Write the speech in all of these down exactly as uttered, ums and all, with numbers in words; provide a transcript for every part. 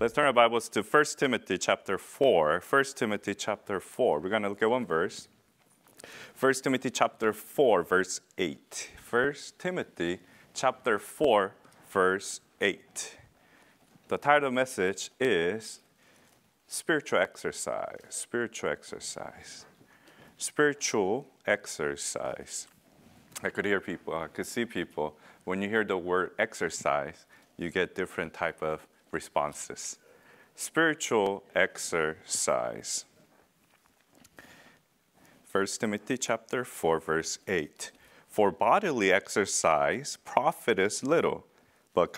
Let's turn our Bibles to First Timothy chapter four. First Timothy chapter four. We're going to look at one verse. First Timothy chapter four, verse eight. First Timothy chapter four, verse eight. The title of the message is Spiritual Exercise. Spiritual Exercise. Spiritual Exercise. I could hear people, I could see people. When you hear the word exercise, you get different type of responses. Spiritual exercise. First Timothy chapter four, verse eight. For bodily exercise profiteth little, but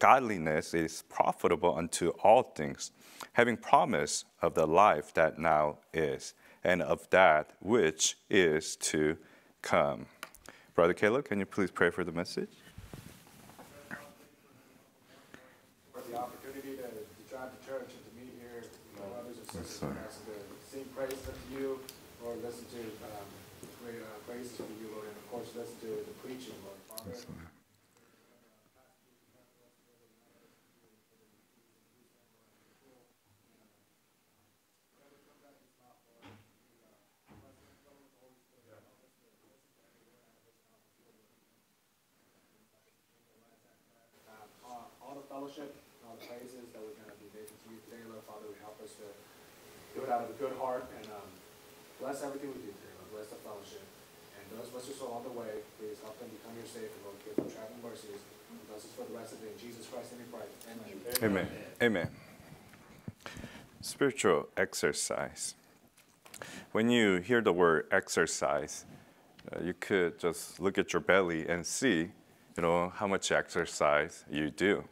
godliness is profitable unto all things, having promise of the life that now is, and of that which is to come. Brother Caleb, can you please pray for the message? For the opportunity to, to drive to church and to meet here, you know, others and sisters, and ask to sing praise unto you, Lord, listen to um, great uh, praises for you, Lord, and of course, listen to the preaching, Lord, Father. Fellowship and all the praises that we're going to be making to you today, Lord Father, would help us to do it out of a good heart and um, bless everything we do today, Lord. Bless the fellowship. And those of us who are still on the way, please help them become your Savior, Lord. Give them traveling mercies. And bless us for the rest of the day. In Jesus Christ, and we pray. Amen. Amen. Amen. Spiritual exercise. When you hear the word exercise, uh, you could just look at your belly and see, you know, how much exercise you do.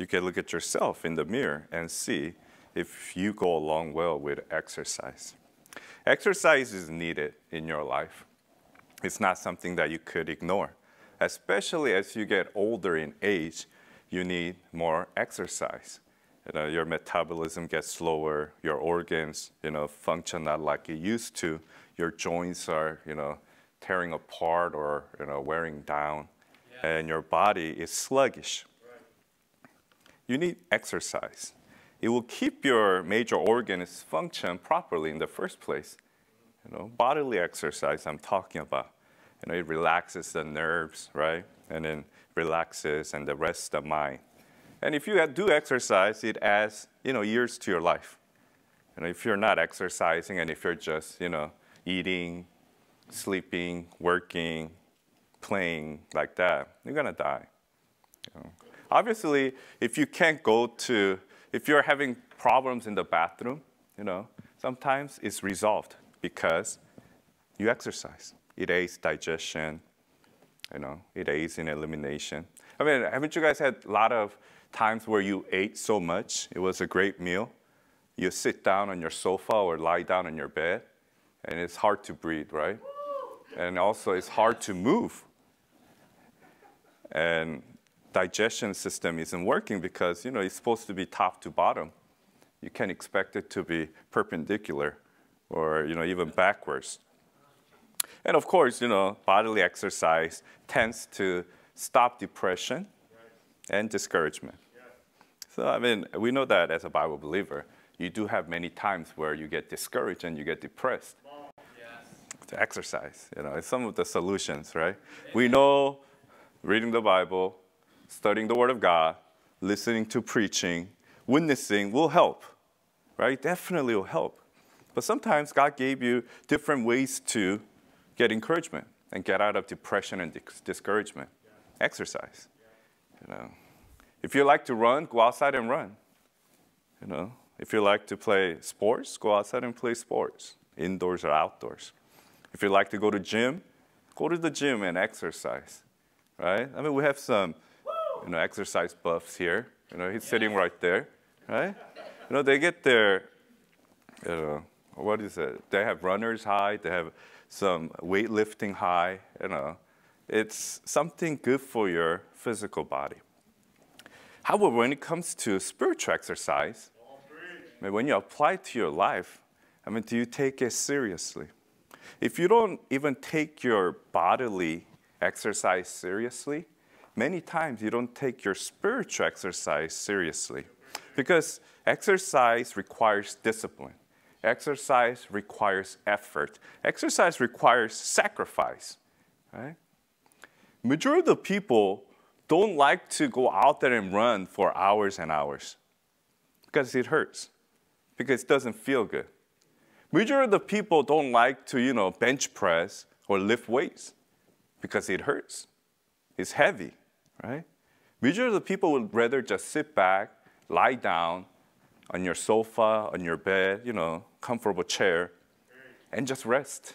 You can look at yourself in the mirror and see if you go along well with exercise. Exercise is needed in your life. It's not something that you could ignore. Especially as you get older in age, you need more exercise. You know, your metabolism gets slower, your organs, you know, function not like it used to, your joints are, you know, tearing apart or, you know, wearing down, yeah. And your body is sluggish. You need exercise. It will keep your major organs function properly in the first place. You know, bodily exercise I'm talking about. You know, it relaxes the nerves, right? And then relaxes and the rest of the mind. And if you do exercise, it adds, you know, years to your life. You know, if you're not exercising and if you're just, you know, eating, sleeping, working, playing like that, you're gonna die. You know? Obviously, if you can't go to, if you're having problems in the bathroom, you know, sometimes it's resolved because you exercise. It aids digestion, you know, it aids in elimination. I mean, haven't you guys had a lot of times where you ate so much, it was a great meal, you sit down on your sofa or lie down on your bed, and it's hard to breathe, right? And also, it's hard to move. And digestion system isn't working because, you know, it's supposed to be top to bottom. You can't expect it to be perpendicular or, you know, even backwards. And of course, you know, bodily exercise tends to stop depression and discouragement. So, I mean, we know that as a Bible believer, you do have many times where you get discouraged and you get depressed. To exercise, you know, it's some of the solutions, right? We know reading the Bible, studying the Word of God, listening to preaching, witnessing will help, right? Definitely will help. But sometimes God gave you different ways to get encouragement and get out of depression and dis discouragement. Yeah. Exercise. Yeah. You know, if you like to run, go outside and run. You know, if you like to play sports, go outside and play sports, indoors or outdoors. If you like to go to gym, go to the gym and exercise, right? I mean, we have some, you know, exercise buffs here. You know, he's yeah. sitting right there, right? You know, they get their, you know, what is it? They have runner's high. They have some weightlifting high, you know. It's something good for your physical body. However, when it comes to spiritual exercise, I mean, when you apply it to your life, I mean, do you take it seriously? If you don't even take your bodily exercise seriously, many times you don't take your spiritual exercise seriously. Because exercise requires discipline. Exercise requires effort. Exercise requires sacrifice, right? Majority of people don't like to go out there and run for hours and hours because it hurts, because it doesn't feel good. Majority of people don't like to, you know, bench press or lift weights because it hurts. It's heavy, right? Majority of people would rather just sit back, lie down on your sofa, on your bed, you know, comfortable chair, and just rest.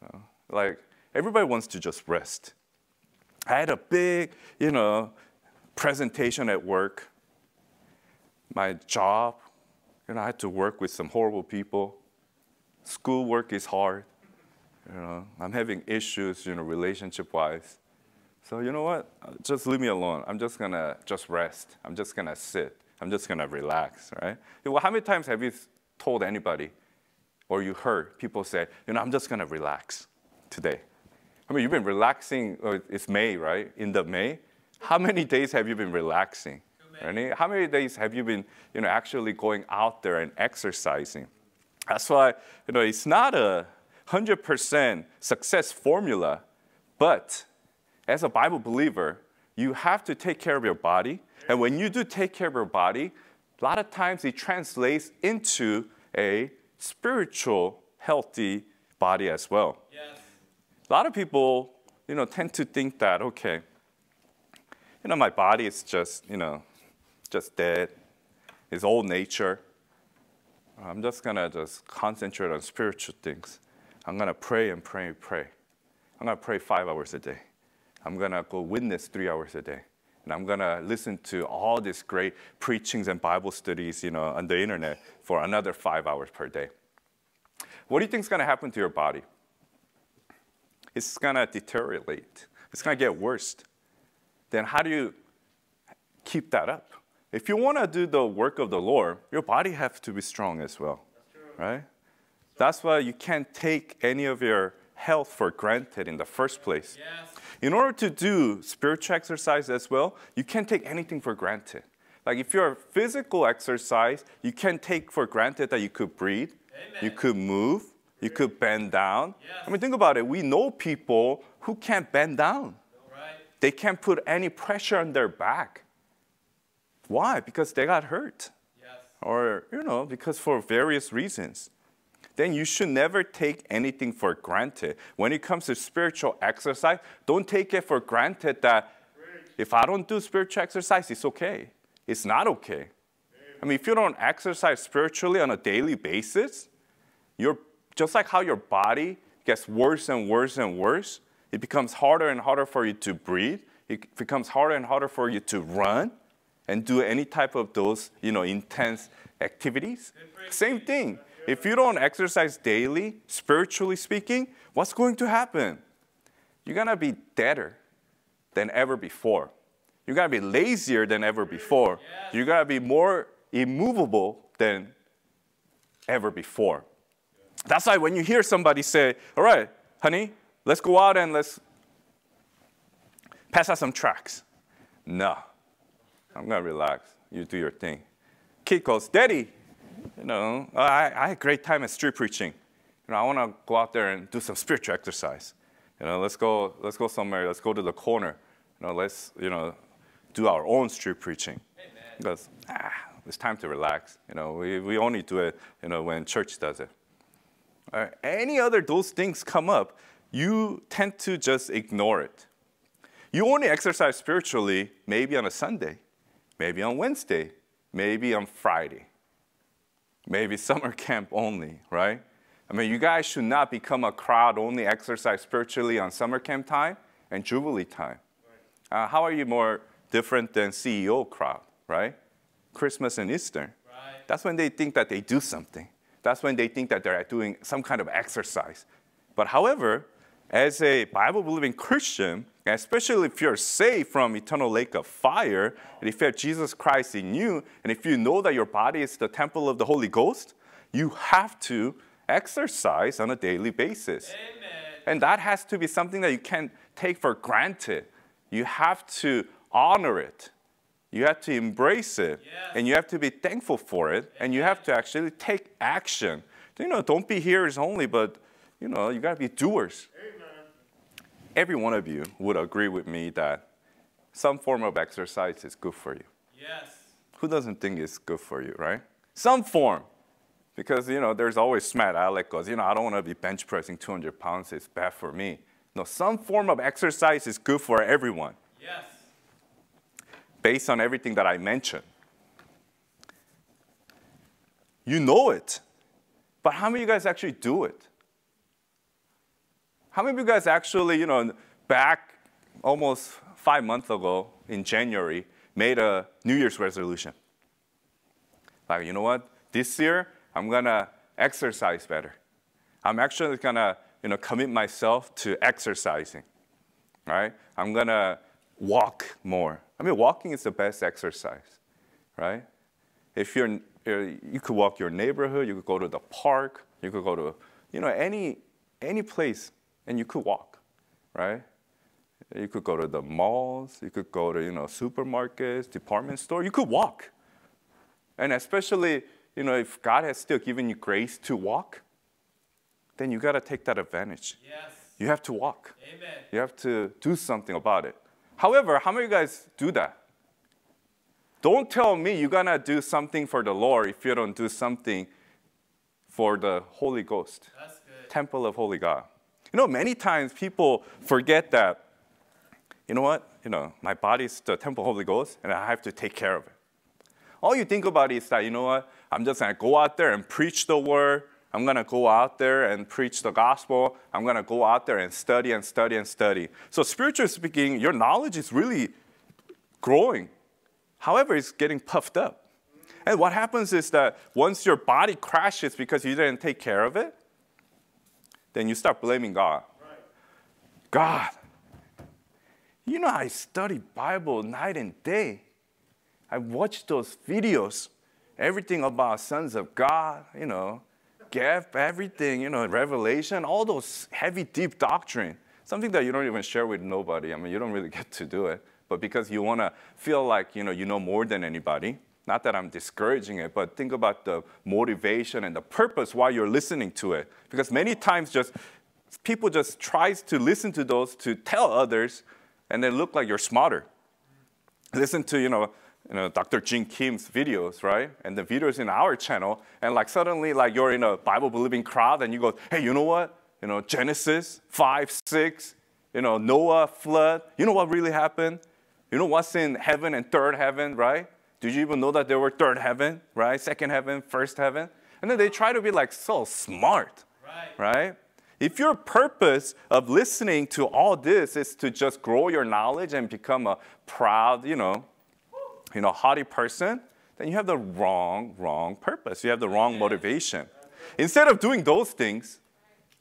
You know, like, everybody wants to just rest. I had a big, you know, presentation at work. My job, you know, I had to work with some horrible people. Schoolwork is hard. You know, I'm having issues, you know, relationship-wise. So you know what? Just leave me alone. I'm just gonna just rest. I'm just gonna sit. I'm just gonna relax, right? Well, how many times have you told anybody, or you heard people say, you know, I'm just gonna relax today? I mean, you've been relaxing, it's May, right? End of May. How many days have you been relaxing? Right? How many days have you been, you know, actually going out there and exercising? That's why, you know, it's not a one hundred percent success formula, but as a Bible believer, you have to take care of your body. And when you do take care of your body, a lot of times it translates into a spiritual, healthy body as well. Yes. A lot of people, you know, tend to think that, okay, you know, my body is just, you know, just dead. It's old nature. I'm just going to just concentrate on spiritual things. I'm going to pray and pray and pray. I'm going to pray five hours a day. I'm going to go witness three hours a day. And I'm going to listen to all these great preachings and Bible studies, you know, on the internet for another five hours per day. What do you think is going to happen to your body? It's going to deteriorate. It's going to get worse. Then how do you keep that up? If you want to do the work of the Lord, your body has to be strong as well, right? That's why you can't take any of your health for granted in the first place. Yes. In order to do spiritual exercise as well, you can't take anything for granted. Like if you're physical exercise, you can't take for granted that you could breathe, Amen. You could move, you could bend down. Yes. I mean, think about it. We know people who can't bend down. Right. They can't put any pressure on their back. Why? Because they got hurt. Yes. Or, you know, because for various reasons. Then you should never take anything for granted. When it comes to spiritual exercise, don't take it for granted that if I don't do spiritual exercise, it's okay. It's not okay. I mean, if you don't exercise spiritually on a daily basis, you're just like how your body gets worse and worse and worse. It becomes harder and harder for you to breathe. It becomes harder and harder for you to run and do any type of those, you know, intense activities. Same thing. If you don't exercise daily, spiritually speaking, what's going to happen? You're going to be deader than ever before. You're going to be lazier than ever before. Yes. You're going to be more immovable than ever before. That's why when you hear somebody say, all right, honey, let's go out and let's pass out some tracks. No, I'm going to relax. You do your thing. Kid goes, Daddy. You know, I, I had a great time at street preaching. You know, I want to go out there and do some spiritual exercise. You know, let's go, let's go somewhere. Let's go to the corner. You know, let's, you know, do our own street preaching. Amen. Because, ah, it's time to relax. You know, we, we only do it, you know, when church does it. All right. Any other those things come up, you tend to just ignore it. You only exercise spiritually maybe on a Sunday, maybe on Wednesday, maybe on Friday. Maybe summer camp only, right? I mean, you guys should not become a crowd only exercise spiritually on summer camp time and Jubilee time. Uh, how are you more different than C E O crowd, right? Christmas and Easter. Right. That's when they think that they do something. That's when they think that they're doing some kind of exercise. But however, as a Bible-believing Christian, especially if you're saved from eternal lake of fire, and if you have Jesus Christ in you, and if you know that your body is the temple of the Holy Ghost, you have to exercise on a daily basis. Amen. And that has to be something that you can't take for granted. You have to honor it. You have to embrace it, yes. and you have to be thankful for it, and you have to actually take action. You know, don't be hearers only, but, you know, you got to be doers. Amen. Every one of you would agree with me that some form of exercise is good for you. Yes. Who doesn't think it's good for you, right? Some form. Because, you know, there's always smart aleck goes, you know, I don't want to be bench pressing two hundred pounds. It's bad for me. No, some form of exercise is good for everyone. Yes. Based on everything that I mentioned. You know it. But how many of you guys actually do it? How many of you guys actually, you know, back almost five months ago in January, made a New Year's resolution? Like, you know what? This year, I'm going to exercise better. I'm actually going to, you know, commit myself to exercising, right? I'm going to walk more. I mean, walking is the best exercise, right? If you're, you could walk your neighborhood, you could go to the park, you could go to, you know, any, any place, and you could walk, right? You could go to the malls, you could go to, you know, supermarkets, department store, you could walk. And especially, you know, if God has still given you grace to walk, then you got to take that advantage. Yes. You have to walk. Amen. You have to do something about it. However, how many of you guys do that? Don't tell me you're going to do something for the Lord if you don't do something for the Holy Ghost. That's good. Temple of Holy God. You know, many times people forget that, you know what, you know, my body's the temple of the Holy Ghost, and I have to take care of it. All you think about is that, you know what, I'm just going to go out there and preach the word. I'm going to go out there and preach the gospel. I'm going to go out there and study and study and study. So spiritually speaking, your knowledge is really growing. However, it's getting puffed up. And what happens is that once your body crashes because you didn't take care of it, then you start blaming God. Right. God, you know, I study Bible night and day. I watch those videos, everything about sons of God, you know, G E F, everything, you know, Revelation, all those heavy, deep doctrine, something that you don't even share with nobody. I mean, you don't really get to do it, but because you want to feel like, you know, you know more than anybody. Not that I'm discouraging it, but think about the motivation and the purpose why you're listening to it. Because many times just people just try to listen to those to tell others, and they look like you're smarter. Listen to, you know, you know, Doctor Jin Kim's videos, right? And the videos in our channel, and like suddenly like you're in a Bible-believing crowd, and you go, hey, you know what? You know, Genesis five, six, you know, Noah, flood. You know what really happened? You know what's in heaven and third heaven, right? Did you even know that there were third heaven, right? Second heaven, first heaven? And then they try to be like so smart, right. right? If your purpose of listening to all this is to just grow your knowledge and become a proud, you know, you know, haughty person, then you have the wrong, wrong purpose. You have the wrong motivation. Instead of doing those things,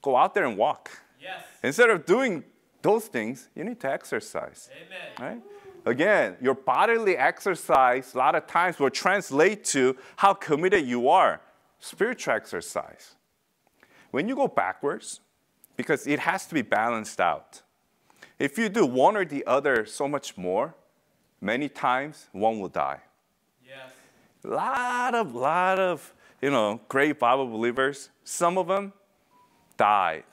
go out there and walk. Yes. Instead of doing those things, you need to exercise. Amen. Right? Again, your bodily exercise, a lot of times, will translate to how committed you are. Spiritual exercise. When you go backwards, because it has to be balanced out. If you do one or the other so much more, many times, one will die. Yes. A lot of, lot of, you know, great Bible believers, some of them died,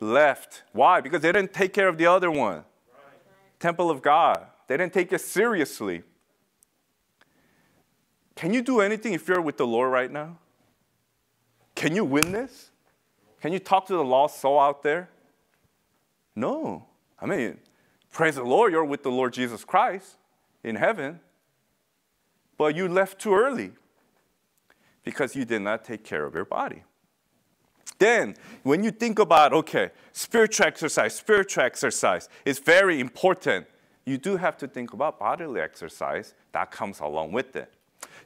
left. Why? Because they didn't take care of the other one. Temple of God. They didn't take it seriously. Can you do anything if you're with the Lord right now? Can you win this? Can you talk to the lost soul out there? No. I mean, praise the Lord, you're with the Lord Jesus Christ in heaven. But you left too early because you did not take care of your body. Then, when you think about, okay, spiritual exercise, spiritual exercise is very important, you do have to think about bodily exercise that comes along with it.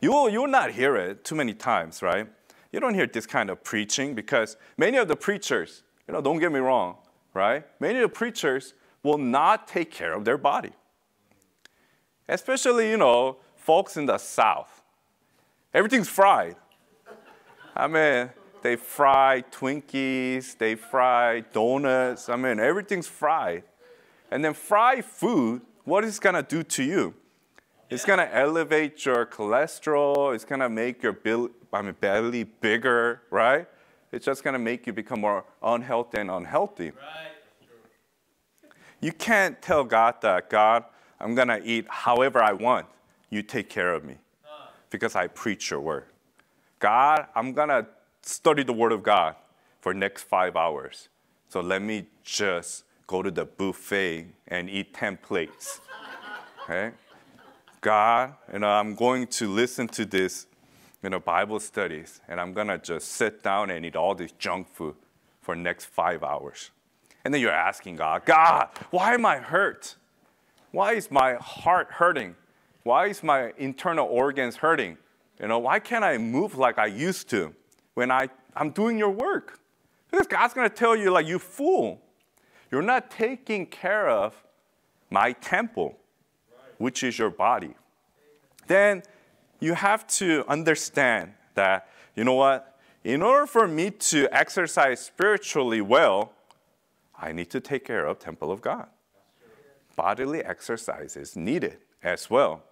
You will, you will not hear it too many times, right? You don't hear this kind of preaching because many of the preachers, you know, don't get me wrong, right? Many of the preachers will not take care of their body. Especially, you know, folks in the South. Everything's fried. I mean, they fry Twinkies, they fry donuts, I mean, everything's fried. And then fried food, what is it gonna do to you? It's going to elevate your cholesterol. It's going to make your bill, I mean, belly bigger, right? It's just going to make you become more unhealthy and unhealthy. Right. You can't tell God that, God, I'm going to eat however I want. You take care of me because I preach your word. God, I'm going to study the word of God for the next five hours. So let me just go to the buffet and eat ten plates. Okay? God, you know, I'm going to listen to this, you know, Bible studies, and I'm going to just sit down and eat all this junk food for the next five hours. And then you're asking God, God, why am I hurt? Why is my heart hurting? Why is my internal organs hurting? You know, why can't I move like I used to when I, I'm doing your work? Because God's going to tell you, like, you fool. You're not taking care of my temple, which is your body. Then you have to understand that, you know what, in order for me to exercise spiritually well, I need to take care of the temple of God. Bodily exercise is needed as well.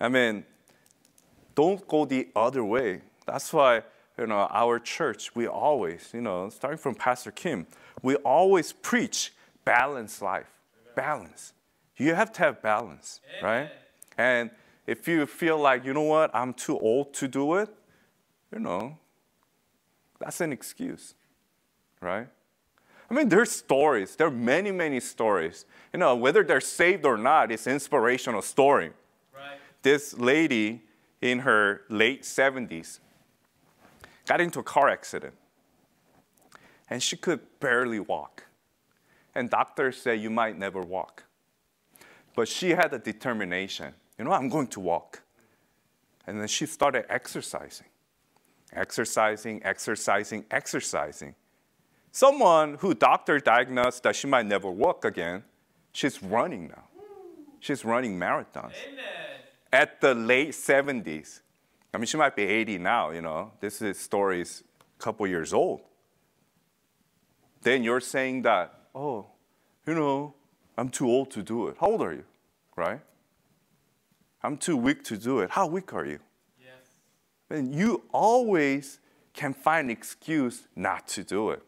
I mean, don't go the other way. That's why, you know, our church, we always, you know, starting from Pastor Kim, we always preach balanced life, balance. You have to have balance, right? And if you feel like, you know what, I'm too old to do it, you know, that's an excuse, right? I mean, there's stories. There are many, many stories. You know, whether they're saved or not, it's an inspirational story. Right. This lady in her late seventies got into a car accident, and she could barely walk. And doctors say, you might never walk. But she had a determination. You know, I'm going to walk. And then she started exercising, exercising, exercising, exercising. Someone who doctor diagnosed that she might never walk again, she's running now. She's running marathons. Amen. At the late seventies. I mean, she might be eighty now, you know. This is stories a couple years old. Then you're saying that, oh, you know, I'm too old to do it. How old are you, right? I'm too weak to do it. How weak are you? Yes. And you always can find an excuse not to do it.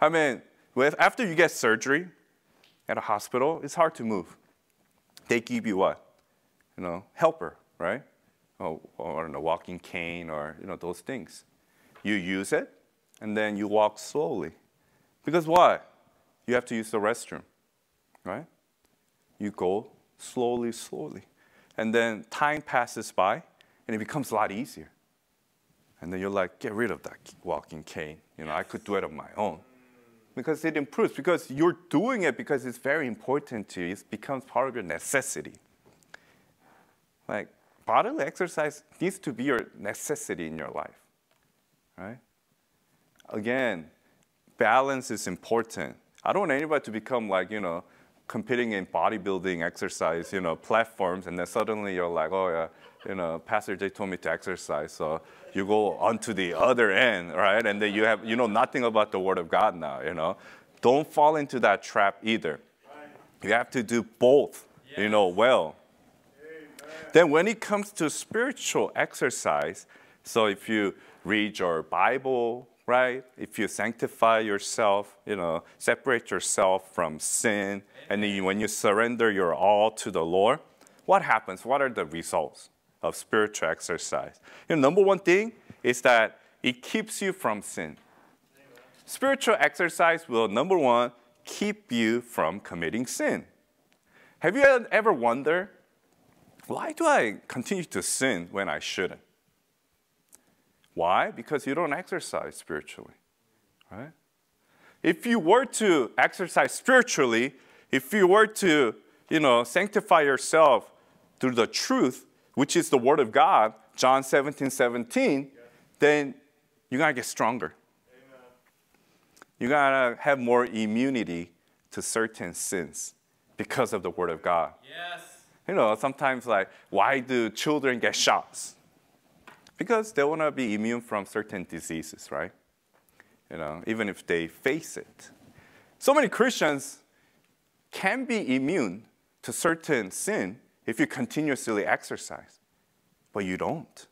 I mean, with, after you get surgery at a hospital, it's hard to move. They give you what? You know, helper, right? Oh, or I don't know, walking cane or, you know, those things. You use it, and then you walk slowly. Because why? You have to use the restroom. Right? You go slowly, slowly. And then time passes by, and it becomes a lot easier. And then you're like, get rid of that walking cane. You know, I could do it on my own. Because it improves. Because you're doing it because it's very important to you. It becomes part of your necessity. Like, bodily exercise needs to be your necessity in your life. Right? Again, balance is important. I don't want anybody to become like, you know, competing in bodybuilding exercise, you know, platforms, and then suddenly you're like, oh, yeah, you know, Pastor Jay told me to exercise, so you go onto the other end, right? And then you have, you know, nothing about the Word of God now, you know. Don't fall into that trap either. You have to do both, yes. You know, well. Amen. Then when it comes to spiritual exercise, so if you read your Bible, right? If you sanctify yourself, you know, separate yourself from sin, and then you, when you surrender your all to the Lord, what happens? What are the results of spiritual exercise? You know, number one thing is that it keeps you from sin. Spiritual exercise will, number one, keep you from committing sin. Have you ever wondered, why do I continue to sin when I shouldn't? Why? Because you don't exercise spiritually, right? If you were to exercise spiritually, if you were to, you know, sanctify yourself through the truth, which is the Word of God, John seventeen seventeen, then you're going to get stronger. Amen. You're going to have more immunity to certain sins because of the Word of God. Yes. You know, sometimes like, why do children get shots? Because they want to be immune from certain diseases, right? You know, even if they face it. So many Christians can be immune to certain sin if you continuously exercise, but you don't.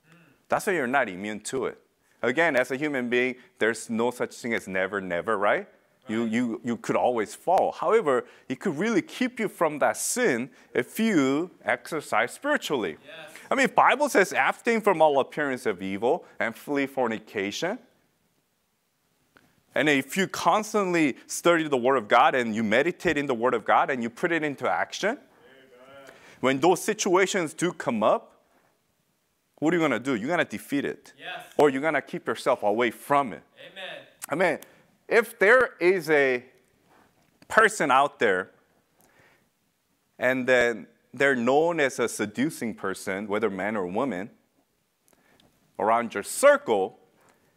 That's why you're not immune to it. Again, as a human being, there's no such thing as never, never, right? You, you, you could always fall. However, it could really keep you from that sin if you exercise spiritually. Yes. I mean, the Bible says, abstain from all appearance of evil and flee fornication. And if you constantly study the Word of God and you meditate in the Word of God and you put it into action, amen, when those situations do come up, what are you going to do? You're going to defeat it. Yes. Or you're going to keep yourself away from it. Amen. I mean, if there is a person out there and then they're known as a seducing person, whether man or woman, around your circle,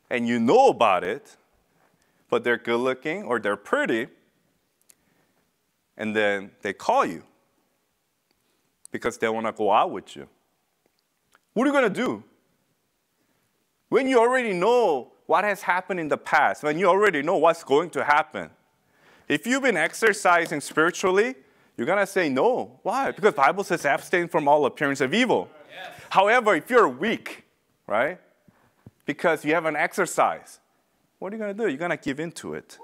and you know about it, but they're good looking or they're pretty, and then they call you because they want to go out with you. What are you going to do? When you already know what has happened in the past, when you already know what's going to happen, if you've been exercising spiritually, you're going to say no. Why? Because the Bible says abstain from all appearance of evil. Yes. However, if you're weak, right, because you haven't exercised, what are you going to do? You're going to give into it.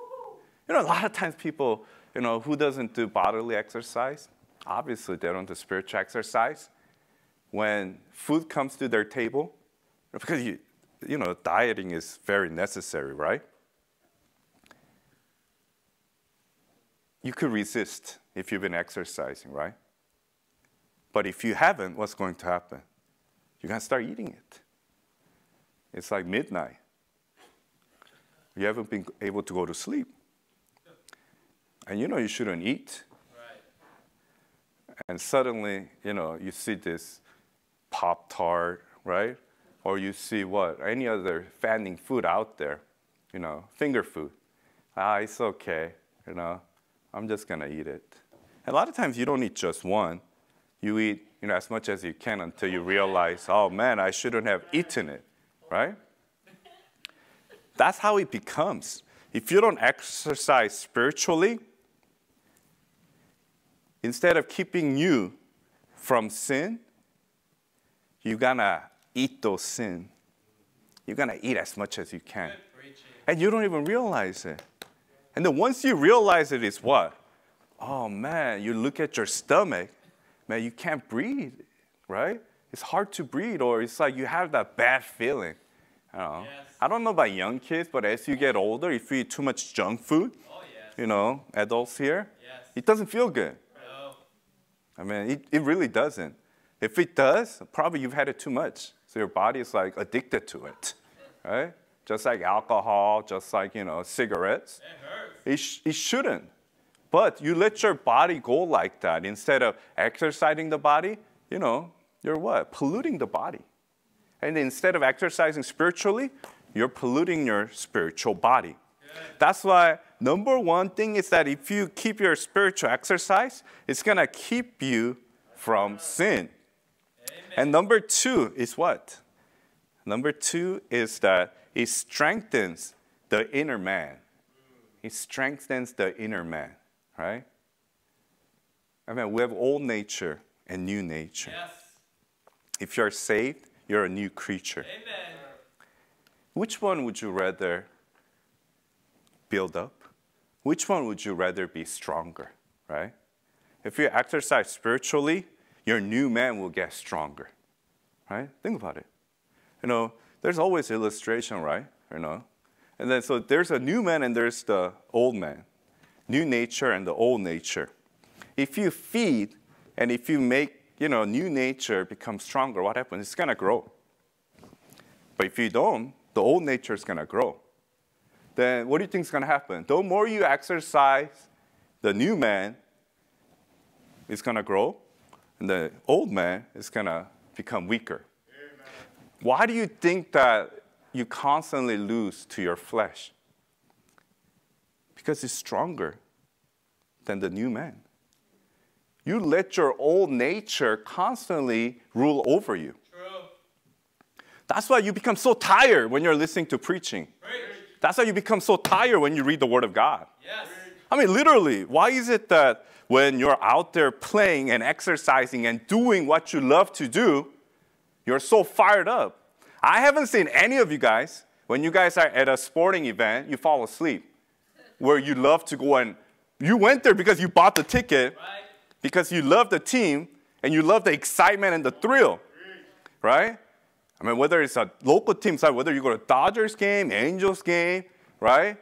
You know, a lot of times people, you know, who doesn't do bodily exercise, obviously they don't do spiritual exercise. When food comes to their table, because you, you know, dieting is very necessary, right? You could resist if you've been exercising, right? But if you haven't, what's going to happen? You're going to start eating it. It's like midnight. You haven't been able to go to sleep. And you know you shouldn't eat. Right. And suddenly, you know, you see this Pop-Tart, right? Or you see what? Any other fattening food out there, you know, finger food. Ah, it's okay, you know, I'm just going to eat it. And a lot of times you don't eat just one. You eat, you know, as much as you can until you realize, oh man, I shouldn't have eaten it, right? That's how it becomes. If you don't exercise spiritually, instead of keeping you from sin, you're going to eat those sin. You're going to eat as much as you can. And you don't even realize it. And then once you realize it, it's what? Oh, man, you look at your stomach. Man, you can't breathe, right? It's hard to breathe, or it's like you have that bad feeling. You know? Yes. I don't know about young kids, but as you get older, if you eat too much junk food, oh, yes, you know, adults here, yes, it doesn't feel good. No. I mean, it, it really doesn't. If it does, probably you've had it too much. So your body is like addicted to it, right? Just like alcohol, just like, you know, cigarettes. It hurts. It, sh it shouldn't. But you let your body go like that. Instead of exercising the body, you know, you're what? Polluting the body. And instead of exercising spiritually, you're polluting your spiritual body. Good. That's why number one thing is that if you keep your spiritual exercise, it's going to keep you from sin. And number two is what? Number two is that it strengthens the inner man. It strengthens the inner man, right? I mean, we have old nature and new nature. Yes. If you're saved, you're a new creature. Amen. Which one would you rather build up? Which one would you rather be stronger, right? If you exercise spiritually, your new man will get stronger, right? Think about it. You know, there's always illustration, right? You know, and then so there's a new man and there's the old man, new nature and the old nature. If you feed and if you make, you know, new nature become stronger, what happens? It's gonna grow. But if you don't, the old nature is gonna grow. Then what do you think is gonna happen? The more you exercise, the new man is gonna grow. And the old man is going to become weaker. Amen. Why do you think that you constantly lose to your flesh? Because it's stronger than the new man. You let your old nature constantly rule over you. True. That's why you become so tired when you're listening to preaching. Preach. That's why you become so tired when you read the Word of God. Yes. I mean, literally, why is it that when you're out there playing and exercising and doing what you love to do, you're so fired up? I haven't seen any of you guys, when you guys are at a sporting event, you fall asleep, where you love to go and you went there because you bought the ticket, right? Because you love the team and you love the excitement and the thrill, right? I mean, whether it's a local team side, whether you go to Dodgers game, Angels game, right?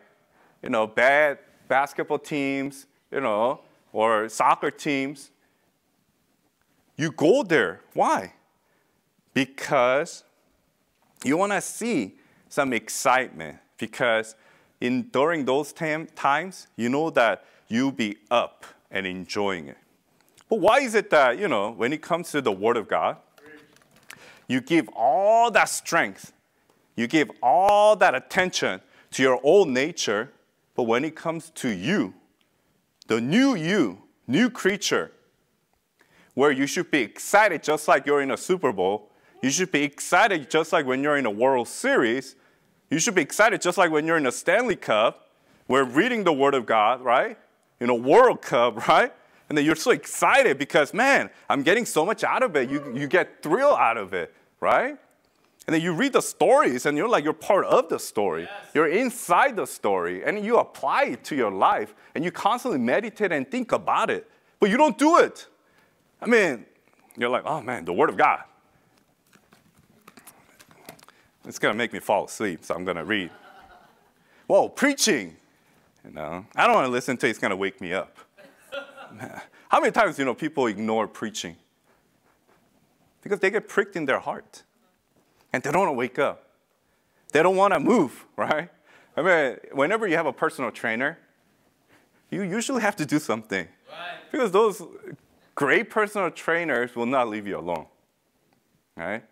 You know, bad basketball teams, you know, or soccer teams. You go there. Why? Because you want to see some excitement. Because in, during those tam- times, you know that you'll be up and enjoying it. But why is it that, you know, when it comes to the Word of God, you give all that strength, you give all that attention to your old nature, but when it comes to you, the new you, new creature, where you should be excited just like you're in a Super Bowl, you should be excited just like when you're in a World Series, you should be excited just like when you're in a Stanley Cup, we're reading the Word of God, right? In a World Cup, right? And then you're so excited because, man, I'm getting so much out of it. You, you get thrill out of it, right? And then you read the stories, and you're like, you're part of the story. Yes. You're inside the story, and you apply it to your life, and you constantly meditate and think about it. But you don't do it. I mean, you're like, oh, man, the Word of God. It's going to make me fall asleep, so I'm going to read. Whoa, preaching. You know, I don't want to listen to it. It's going to wake me up. How many times, you know, people ignore preaching? Because they get pricked in their heart. And they don't want to wake up. They don't want to move, right? I mean, whenever you have a personal trainer, you usually have to do something. Right. Because those great personal trainers will not leave you alone, right?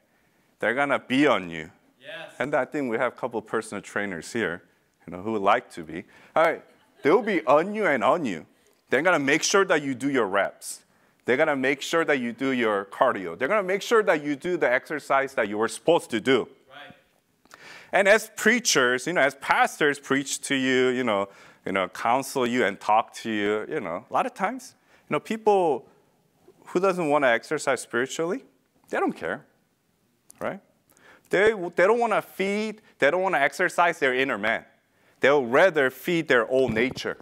They're going to be on you. Yes. And I think we have a couple of personal trainers here, you know, who would like to be. All right, they'll be on you and on you. They're going to make sure that you do your reps. They're going to make sure that you do your cardio. They're going to make sure that you do the exercise that you were supposed to do. Right. And as preachers, you know, as pastors preach to you, you know, you know, counsel you and talk to you, you know, a lot of times, you know, people who doesn't want to exercise spiritually, they don't care, right? They, they don't want to feed, they don't want to exercise their inner man. They'll rather feed their old nature.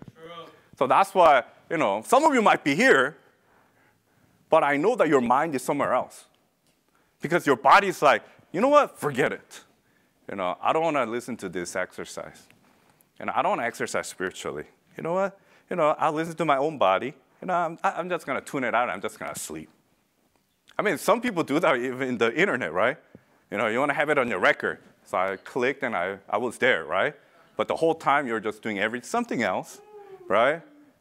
So that's why, you know, some of you might be here, but I know that your mind is somewhere else. Because your body's like, you know what? Forget it. You know, I don't want to listen to this exercise. And I don't want to exercise spiritually. You know what? You know, I'll listen to my own body. You know, I'm, I'm just going to tune it out. I'm just going to sleep. I mean, some people do that even in the internet, right? You know, you want to have it on your record. So I clicked and I, I was there, right? But the whole time you're just doing every, something else. Right?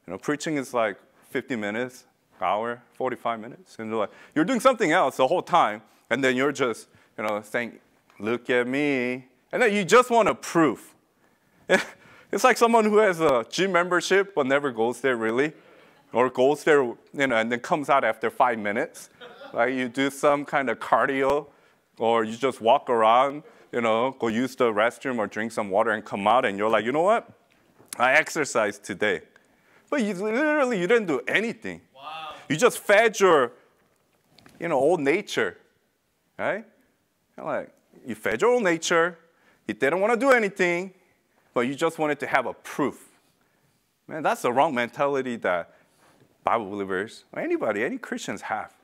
You know, preaching is like fifty minutes, hour, forty-five minutes. And you're like, you're doing something else the whole time. And then you're just, you know, saying, look at me. And then you just want to prove. It's like someone who has a gym membership but never goes there really. Or goes there, you know, and then comes out after five minutes. Like you do some kind of cardio or you just walk around, you know, go use the restroom or drink some water and come out. And you're like, you know what? I exercised today. But you literally, you didn't do anything. Wow. You just fed your, you know, old nature, right? You're like, you fed your old nature. You didn't want to do anything, but you just wanted to have a proof. Man, that's the wrong mentality that Bible believers, or anybody, any Christians have.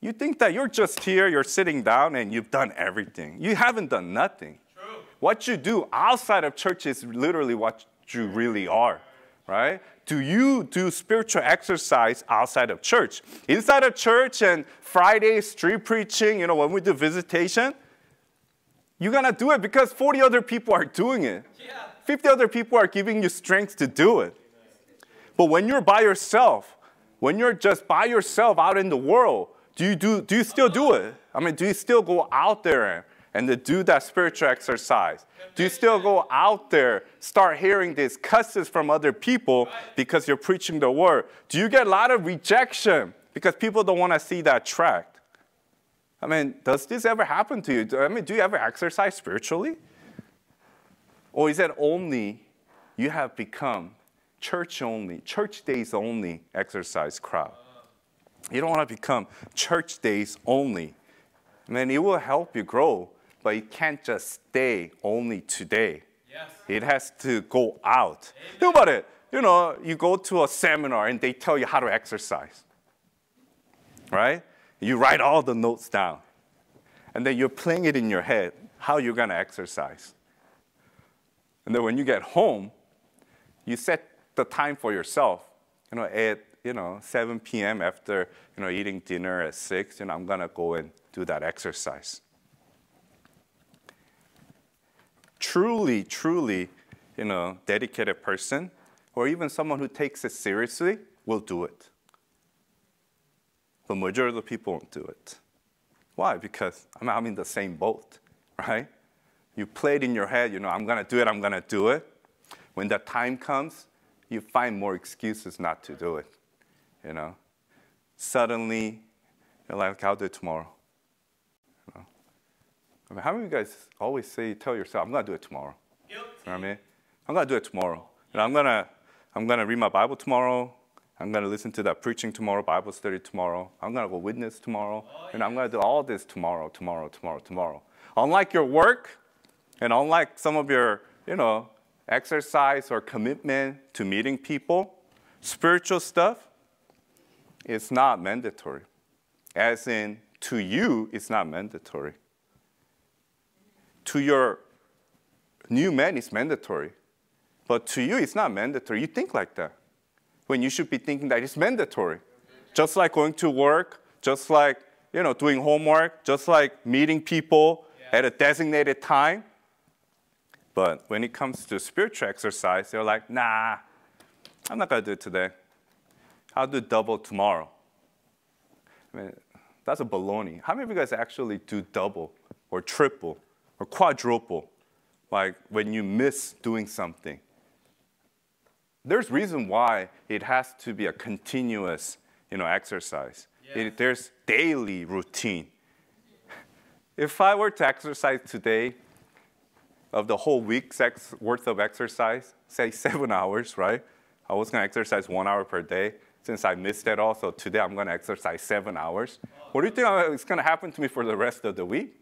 You think that you're just here, you're sitting down, and you've done everything. You haven't done nothing. True. What you do outside of church is literally what you really are, right? Do you do spiritual exercise outside of church? Inside of church and Friday street preaching, you know, when we do visitation, you're going to do it because forty other people are doing it. Yeah. fifty other people are giving you strength to do it. But when you're by yourself, when you're just by yourself out in the world, do you, do, do you still do it? I mean, do you still go out there and and to do that spiritual exercise? Do you still go out there, start hearing these curses from other people because you're preaching the word? Do you get a lot of rejection because people don't want to see that tract? I mean, does this ever happen to you? I mean, do you ever exercise spiritually? Or is it only you have become church only, church days only exercise crowd. You don't want to become church days only. I mean, it will help you grow, but it can't just stay only today. Yes. It has to go out. Amen. Think about it. You know, you go to a seminar and they tell you how to exercise, right? You write all the notes down, and then you're playing it in your head, how you're going to exercise. And then when you get home, you set the time for yourself, you know, at you know, seven p m after, you know, eating dinner at six, you know, I'm going to go and do that exercise. Truly, truly, you know, dedicated person, or even someone who takes it seriously, will do it. The majority of the people won't do it. Why? Because I'm, I'm in the same boat, right? You play it in your head, you know, I'm going to do it, I'm going to do it. When the time comes, you find more excuses not to do it, you know. Suddenly, you're like, I'll do it tomorrow. You know? I mean, how many of you guys always say, tell yourself, I'm going to do it tomorrow? Guilty. You know what I mean? I'm going to do it tomorrow. You know, I'm going to I'm gonna read my Bible tomorrow. I'm going to listen to that preaching tomorrow, Bible study tomorrow. I'm going to go witness tomorrow. Oh, yeah. And I'm going to do all this tomorrow, tomorrow, tomorrow, tomorrow. Unlike your work and unlike some of your, you know, exercise or commitment to meeting people, spiritual stuff, it's not mandatory. As in, to you, it's not mandatory. To your new man, it's mandatory. But to you, it's not mandatory. You think like that, when you should be thinking that it's mandatory. Just like going to work, just like, you know, doing homework, just like meeting people yeah. at a designated time. But when it comes to spiritual exercise, they're like, nah, I'm not going to do it today. I'll do double tomorrow. I mean, that's a baloney. How many of you guys actually do double or triple or quadruple, like when you miss doing something? There's reason why it has to be a continuous, you know, exercise. Yeah. It, there's daily routine. If I were to exercise today, of the whole week's ex worth of exercise, say seven hours, right? I was going to exercise one hour per day. Since I missed it all, so today I'm going to exercise seven hours. What do you think is going to happen to me for the rest of the week,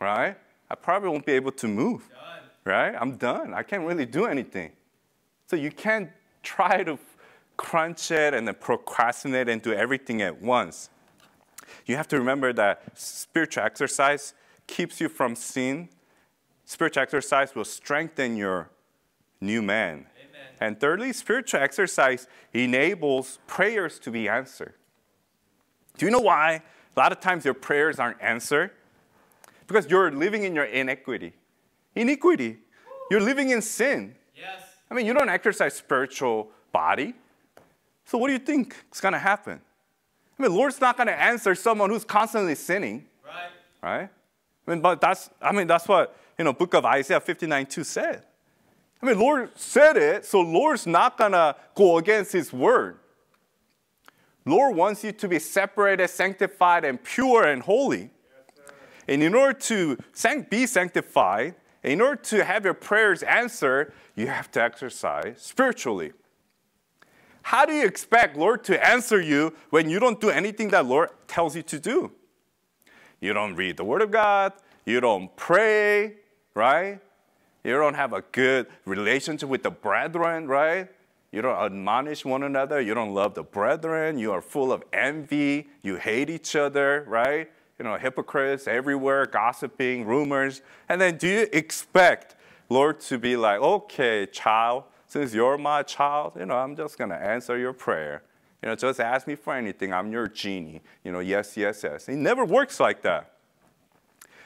right? I probably won't be able to move, done. Right? I'm done. I can't really do anything. So you can't try to crunch it and then procrastinate and do everything at once. You have to remember that spiritual exercise keeps you from sin. Spiritual exercise will strengthen your new man. Amen. And thirdly, spiritual exercise enables prayers to be answered. Do you know why a lot of times your prayers aren't answered? Because you're living in your iniquity. Iniquity. You're living in sin. Yes. I mean, you don't exercise spiritual body. So what do you think is going to happen? I mean, the Lord's not going to answer someone who's constantly sinning. Right. Right? I mean, but that's, I mean, that's what... You know, book of Isaiah fifty-nine two said. I mean, Lord said it, so Lord's not going to go against his word. Lord wants you to be separated, sanctified, and pure and holy. Yes, and in order to be sanctified, in order to have your prayers answered, you have to exercise spiritually. How do you expect Lord to answer you when you don't do anything that Lord tells you to do? You don't read the Word of God. You don't pray. Right? You don't have a good relationship with the brethren, right? You don't admonish one another. You don't love the brethren. You are full of envy. You hate each other, right? You know, hypocrites everywhere, gossiping, rumors. And then do you expect Lord to be like, okay, child, since you're my child, you know, I'm just going to answer your prayer. You know, just ask me for anything. I'm your genie. You know, yes, yes, yes. It never works like that.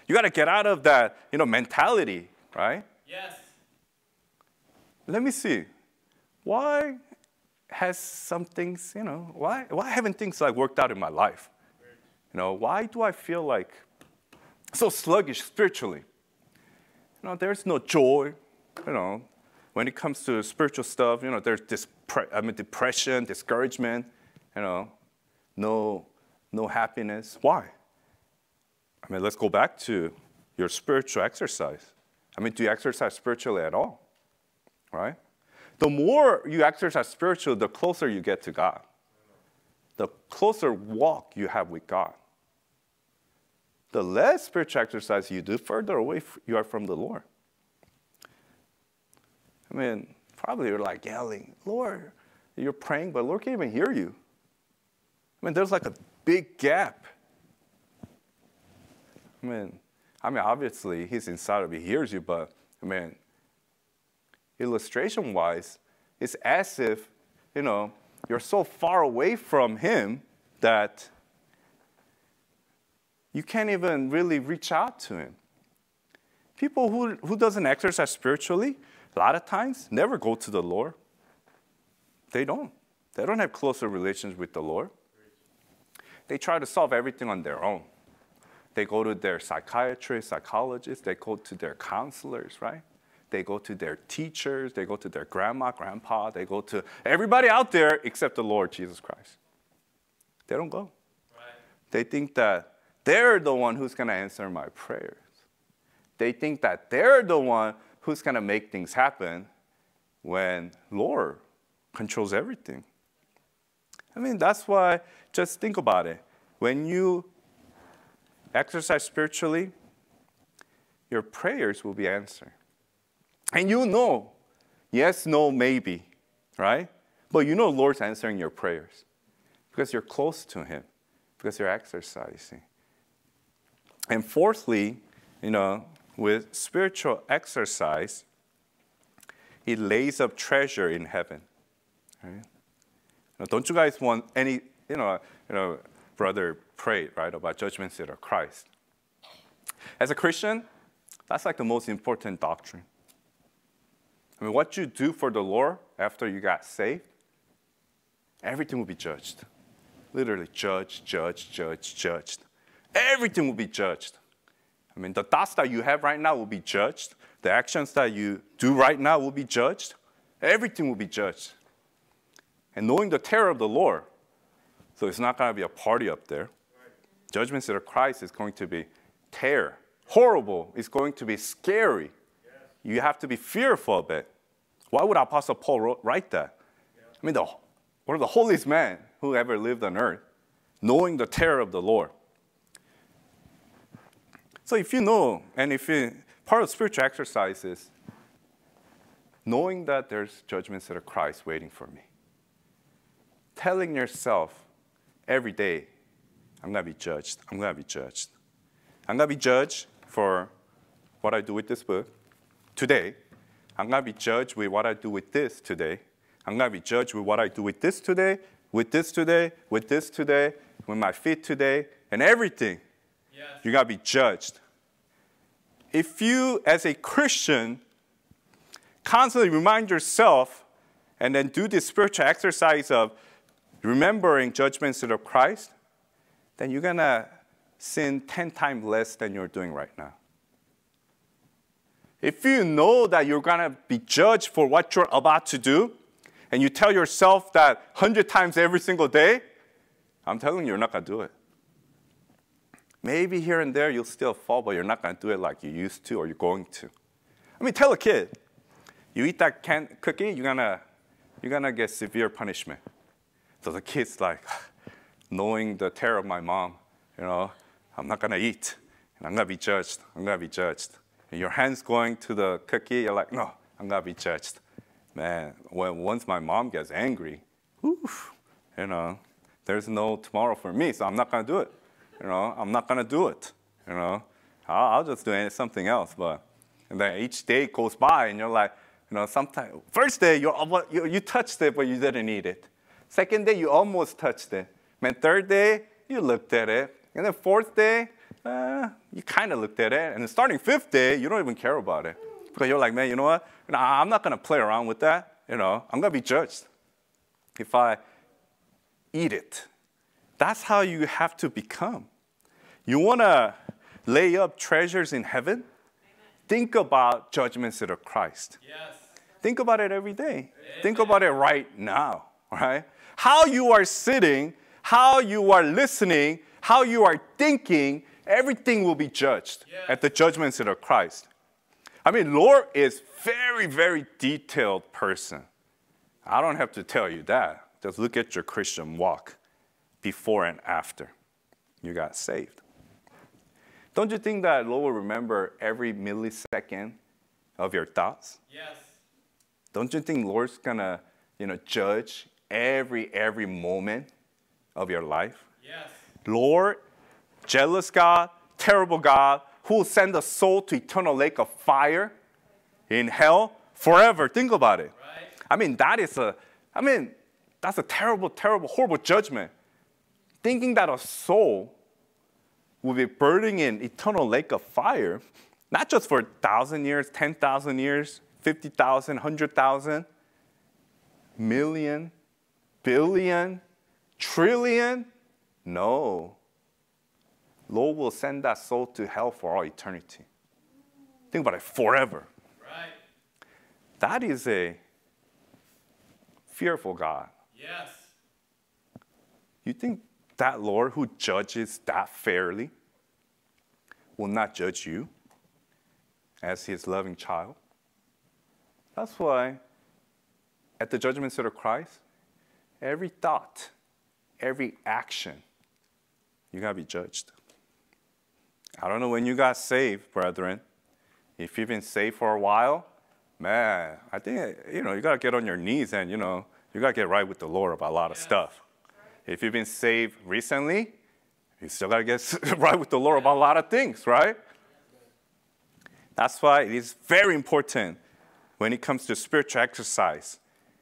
You got to get out of that, you know, mentality, right? Yes. Let me see. Why has some things, you know, why, why haven't things like worked out in my life? You know, why do I feel like so sluggish spiritually? You know, there's no joy, you know, when it comes to spiritual stuff, you know, there's this, I mean, depression, discouragement, you know, no, no happiness. Why? I mean, let's go back to your spiritual exercise. I mean, do you exercise spiritually at all, right? The more you exercise spiritual, the closer you get to God. The closer walk you have with God. The less spiritual exercise you do, further away you are from the Lord. I mean, probably you're like yelling, Lord, you're praying, but Lord can't even hear you. I mean, there's like a big gap. I mean, I mean, obviously, he's inside of you, he hears you, but, I mean, illustration-wise, it's as if, you know, you're so far away from him that you can't even really reach out to him. People who, who doesn't exercise spiritually, a lot of times, never go to the Lord. They don't. They don't have closer relations with the Lord. They try to solve everything on their own. They go to their psychiatrist, psychologist. They go to their counselors, right? They go to their teachers. They go to their grandma, grandpa. They go to everybody out there except the Lord Jesus Christ. They don't go. Right. They think that they're the one who's going to answer my prayers. They think that they're the one who's going to make things happen when Lord controls everything. I mean, that's why, just think about it. When you exercise spiritually, your prayers will be answered. And you know, yes, no, maybe, right? But you know Lord's answering your prayers because you're close to him, because you're exercising. And fourthly, you know, with spiritual exercise, it lays up treasure in heaven, right? Now, don't you guys want any, you know, you know, brother prayed, right, about judgment seat of Christ. As a Christian, that's like the most important doctrine. I mean, what you do for the Lord after you got saved, everything will be judged. Literally, judged, judged, judged, judged. Everything will be judged. I mean, the thoughts that you have right now will be judged. The actions that you do right now will be judged. Everything will be judged. And knowing the terror of the Lord, so it's not going to be a party up there. Judgment seat of Christ is going to be terror, horrible. It's going to be scary. Yes. You have to be fearful of it. Why would Apostle Paul write that? Yeah. I mean, the, one of the holiest men who ever lived on earth, knowing the terror of the Lord. So if you know, and if you, part of spiritual exercise is knowing that there's judgment seat of Christ waiting for me. Telling yourself every day, I'm going to be judged. I'm going to be judged. I'm going to be judged for what I do with this book today. I'm going to be judged with what I do with this today. I'm going to be judged with what I do with this today, with this today, with this today, with my feet today, and everything. Yes. You're going to be judged. If you, as a Christian, constantly remind yourself and then do this spiritual exercise of remembering judgment seat of Christ, then you're going to sin ten times less than you're doing right now. If you know that you're going to be judged for what you're about to do, and you tell yourself that a hundred times every single day, I'm telling you, you're not going to do it. Maybe here and there you'll still fall, but you're not going to do it like you used to or you're going to. I mean, tell a kid, you eat that can cookie, you're going to you're going to get severe punishment. So the kid's like, knowing the terror of my mom, you know, I'm not going to eat, and I'm going to be judged, I'm going to be judged. And your hand's going to the cookie, you're like, no, I'm going to be judged. Man, when, once my mom gets angry, oof, you know, there's no tomorrow for me, so I'm not going to do it. You know, I'm not going to do it, you know. I'll, I'll just do something else. But, and then each day goes by, and you're like, you know, sometimes, first day, you, you, you touched it, but you didn't eat it. Second day, you almost touched it. And third day, you looked at it. And then fourth day, uh, you kind of looked at it. And then starting fifth day, you don't even care about it. Because you're like, man, you know what? Nah, I'm not going to play around with that. You know, I'm going to be judged if I eat it. That's how you have to become. You want to lay up treasures in heaven? Amen. Think about judgment seat of Christ. Yes. Think about it every day. Amen. Think about it right now, right? How you are sitting, how you are listening, how you are thinking, everything will be judged yes. at the judgment seat of Christ. I mean, Lord is very, very detailed person. I don't have to tell you that. Just look at your Christian walk before and after you got saved. Don't you think that Lord will remember every millisecond of your thoughts? Yes. Don't you think Lord's gonna, you know, judge every, every moment of your life? Yes. Lord, jealous God, terrible God, who will send a soul to eternal lake of fire in hell forever. Think about it. Right. I mean, that is a, I mean, that's a terrible, terrible, horrible judgment. Thinking that a soul will be burning in eternal lake of fire, not just for one thousand years, ten thousand years, fifty thousand, one hundred thousand, million, billion, trillion. No. Lord will send that soul to hell for all eternity. Think about it, forever. Right. That is a fearful God. Yes. You think that Lord who judges that fairly will not judge you as his loving child? That's why at the judgment seat of Christ, every thought, every action, you got to be judged. I don't know when you got saved, brethren. If you've been saved for a while, man, I think, you know, you got to get on your knees and, you know, you got to get right with the Lord about a lot of yeah. stuff. If you've been saved recently, you still got to get right with the Lord about a lot of things, right? That's why it is very important when it comes to spiritual exercise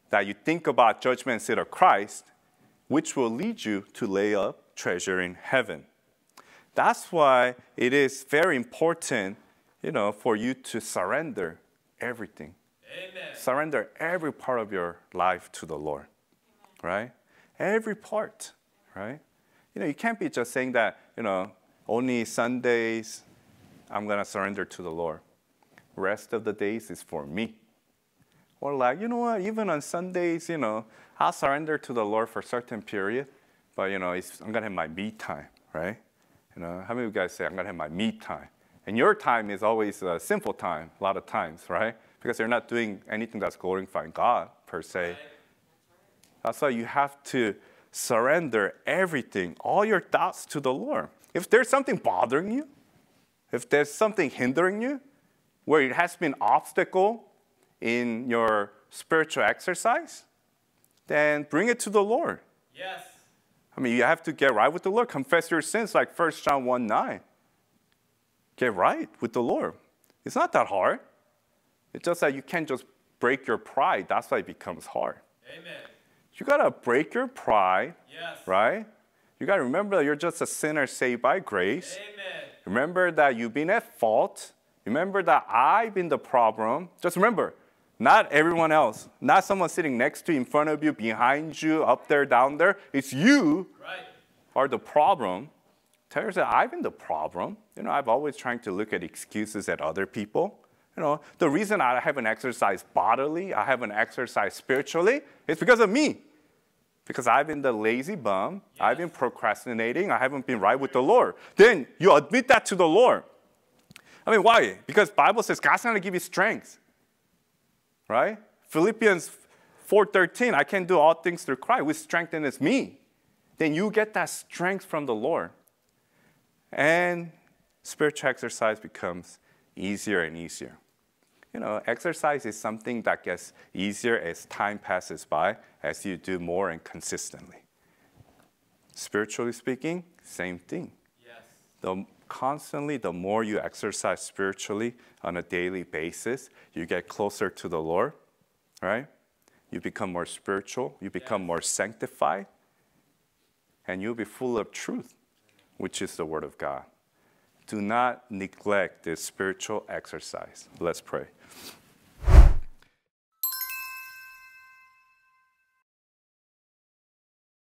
that you think about judgment seat of Christ, which will lead you to lay up treasure in heaven. That's why it is very important, you know, for you to surrender everything. Amen. Surrender every part of your life to the Lord, right? Every part, right? You know, you can't be just saying that, you know, only Sundays I'm going to surrender to the Lord. Rest of the days is for me. Or like, you know what, even on Sundays, you know, I'll surrender to the Lord for a certain period, but, you know, it's, I'm going to have my me time, right? You know, how many of you guys say, I'm going to have my me time? And your time is always a sinful time, a lot of times, right? Because you're not doing anything that's glorifying God, per se. Right. That's why you have to surrender everything, all your thoughts to the Lord. If there's something bothering you, if there's something hindering you, where it has been an obstacle in your spiritual exercise, then bring it to the Lord. Yes. I mean, you have to get right with the Lord. Confess your sins like First John one nine. Get right with the Lord. It's not that hard. It's just that you can't just break your pride. That's why it becomes hard. Amen. You got to break your pride, yes. right? You got to remember that you're just a sinner saved by grace. Amen. Remember that you've been at fault. Remember that I've been the problem. Just remember, not everyone else, not someone sitting next to you, in front of you, behind you, up there, down there. It's you right. are the problem. Tell yourself, I've been the problem. You know, I've always trying to look at excuses at other people. You know, the reason I haven't exercised bodily, I haven't exercised spiritually, it's because of me. Because I've been the lazy bum, yes. I've been procrastinating, I haven't been right with the Lord. Then you admit that to the Lord. I mean, why? Because the Bible says God's going to give you strength. Right? Philippians four thirteen, I can do all things through Christ, which strengthens me. Then you get that strength from the Lord. And spiritual exercise becomes easier and easier. You know, exercise is something that gets easier as time passes by, as you do more and consistently. Spiritually speaking, same thing. Yes. The, constantly, the more you exercise spiritually on a daily basis, you get closer to the Lord, right? You become more spiritual, you become yes. more sanctified, and you'll be full of truth, which is the Word of God. Do not neglect this spiritual exercise. Let's pray.